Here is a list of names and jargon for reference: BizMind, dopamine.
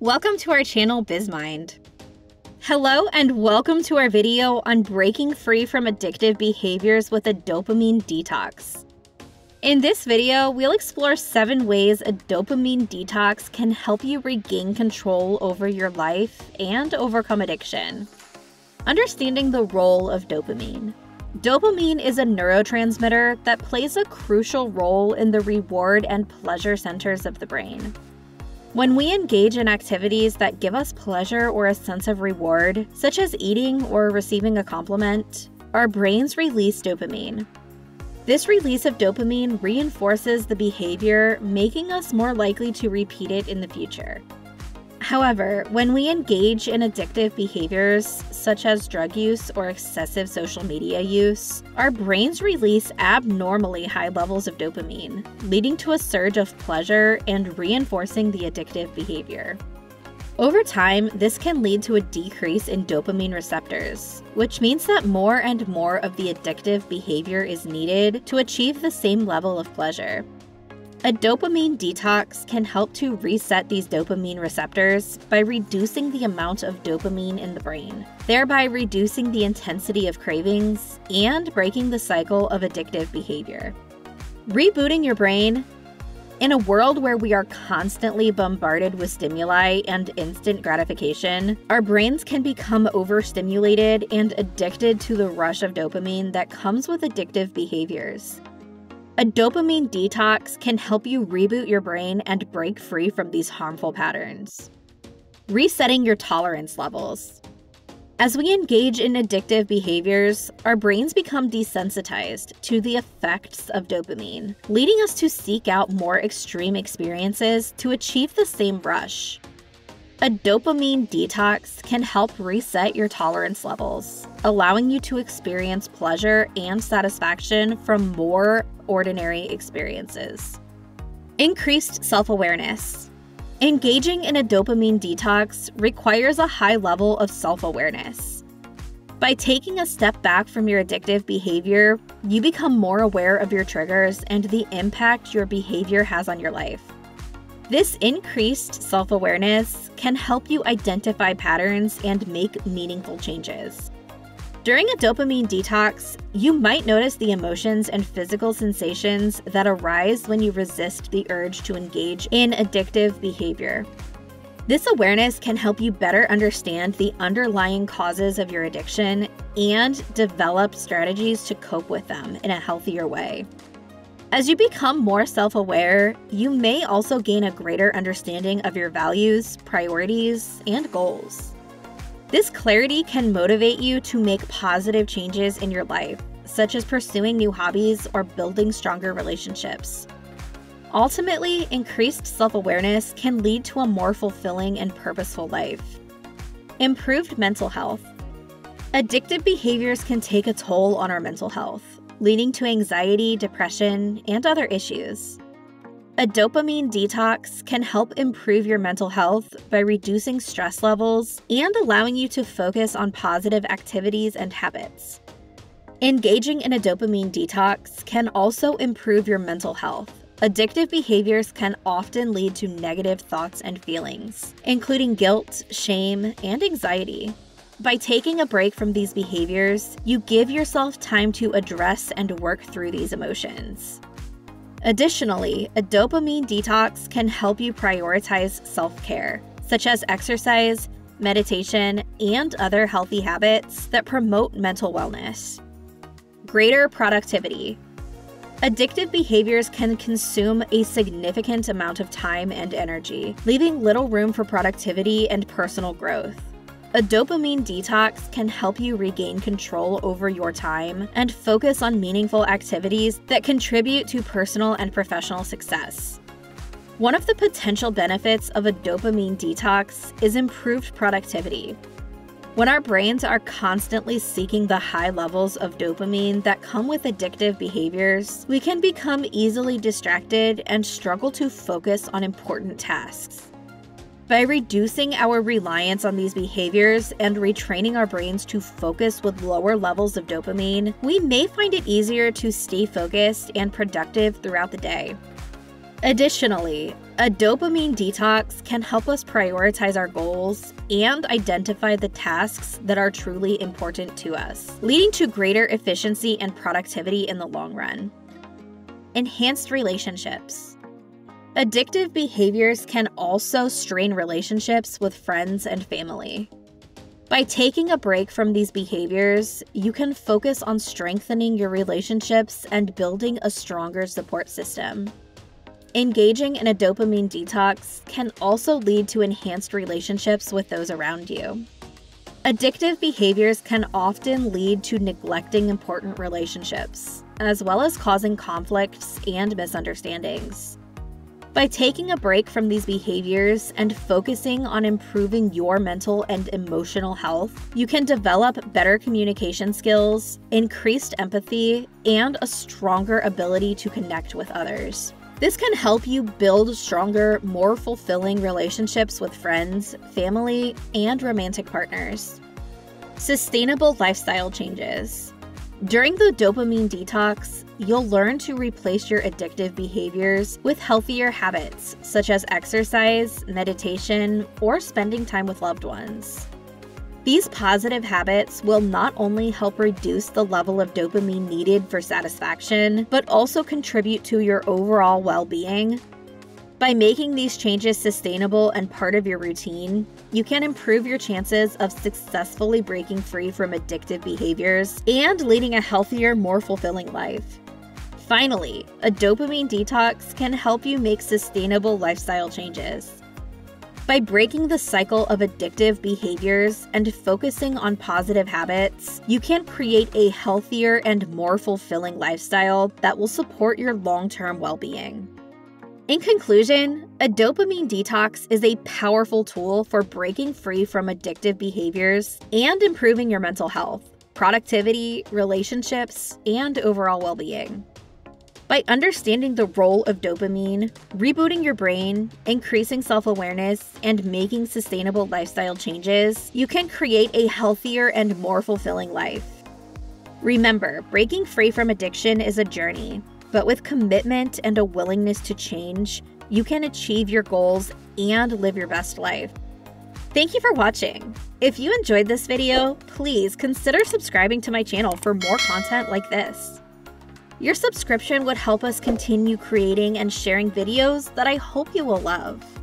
Welcome to our channel, BizMind. Hello and welcome to our video on breaking free from addictive behaviors with a dopamine detox. In this video, we'll explore 7 ways a dopamine detox can help you regain control over your life and overcome addiction. Understanding the role of dopamine. Dopamine is a neurotransmitter that plays a crucial role in the reward and pleasure centers of the brain. When we engage in activities that give us pleasure or a sense of reward, such as eating or receiving a compliment, our brains release dopamine. This release of dopamine reinforces the behavior, making us more likely to repeat it in the future. However, when we engage in addictive behaviors, such as drug use or excessive social media use, our brains release abnormally high levels of dopamine, leading to a surge of pleasure and reinforcing the addictive behavior. Over time, this can lead to a decrease in dopamine receptors, which means that more and more of the addictive behavior is needed to achieve the same level of pleasure. A dopamine detox can help to reset these dopamine receptors by reducing the amount of dopamine in the brain, thereby reducing the intensity of cravings and breaking the cycle of addictive behavior. Rebooting your brain. In a world where we are constantly bombarded with stimuli and instant gratification, our brains can become overstimulated and addicted to the rush of dopamine that comes with addictive behaviors. A dopamine detox can help you reboot your brain and break free from these harmful patterns. Resetting your tolerance levels. As we engage in addictive behaviors, our brains become desensitized to the effects of dopamine, leading us to seek out more extreme experiences to achieve the same rush. A dopamine detox can help reset your tolerance levels, allowing you to experience pleasure and satisfaction from more ordinary experiences. Increased self-awareness. Engaging in a dopamine detox requires a high level of self-awareness. By taking a step back from your addictive behavior, you become more aware of your triggers and the impact your behavior has on your life. This increased self-awareness can help you identify patterns and make meaningful changes. During a dopamine detox, you might notice the emotions and physical sensations that arise when you resist the urge to engage in addictive behavior. This awareness can help you better understand the underlying causes of your addiction and develop strategies to cope with them in a healthier way. As you become more self-aware, you may also gain a greater understanding of your values, priorities, and goals. This clarity can motivate you to make positive changes in your life, such as pursuing new hobbies or building stronger relationships. Ultimately, increased self-awareness can lead to a more fulfilling and purposeful life. Improved mental health. Addictive behaviors can take a toll on our mental health, leading to anxiety, depression, and other issues. A dopamine detox can help improve your mental health by reducing stress levels and allowing you to focus on positive activities and habits. Engaging in a dopamine detox can also improve your mental health. Addictive behaviors can often lead to negative thoughts and feelings, including guilt, shame, and anxiety. By taking a break from these behaviors, you give yourself time to address and work through these emotions. Additionally, a dopamine detox can help you prioritize self-care, such as exercise, meditation, and other healthy habits that promote mental wellness. Greater productivity. Addictive behaviors can consume a significant amount of time and energy, leaving little room for productivity and personal growth. A dopamine detox can help you regain control over your time and focus on meaningful activities that contribute to personal and professional success. One of the potential benefits of a dopamine detox is improved productivity. When our brains are constantly seeking the high levels of dopamine that come with addictive behaviors, we can become easily distracted and struggle to focus on important tasks. By reducing our reliance on these behaviors and retraining our brains to focus with lower levels of dopamine, we may find it easier to stay focused and productive throughout the day. Additionally, a dopamine detox can help us prioritize our goals and identify the tasks that are truly important to us, leading to greater efficiency and productivity in the long run. Enhanced relationships. Addictive behaviors can also strain relationships with friends and family. By taking a break from these behaviors, you can focus on strengthening your relationships and building a stronger support system. Engaging in a dopamine detox can also lead to enhanced relationships with those around you. Addictive behaviors can often lead to neglecting important relationships, as well as causing conflicts and misunderstandings. By taking a break from these behaviors and focusing on improving your mental and emotional health, you can develop better communication skills, increased empathy, and a stronger ability to connect with others. This can help you build stronger, more fulfilling relationships with friends, family, and romantic partners. Sustainable lifestyle changes. During the dopamine detox, you'll learn to replace your addictive behaviors with healthier habits, such as exercise, meditation, or spending time with loved ones. These positive habits will not only help reduce the level of dopamine needed for satisfaction, but also contribute to your overall well-being. By making these changes sustainable and part of your routine, you can improve your chances of successfully breaking free from addictive behaviors and leading a healthier, more fulfilling life. Finally, a dopamine detox can help you make sustainable lifestyle changes. By breaking the cycle of addictive behaviors and focusing on positive habits, you can create a healthier and more fulfilling lifestyle that will support your long-term well-being. In conclusion, a dopamine detox is a powerful tool for breaking free from addictive behaviors and improving your mental health, productivity, relationships, and overall well-being. By understanding the role of dopamine, rebooting your brain, increasing self-awareness, and making sustainable lifestyle changes, you can create a healthier and more fulfilling life. Remember, breaking free from addiction is a journey, but with commitment and a willingness to change, you can achieve your goals and live your best life. Thank you for watching. If you enjoyed this video, please consider subscribing to my channel for more content like this. Your subscription would help us continue creating and sharing videos that I hope you will love.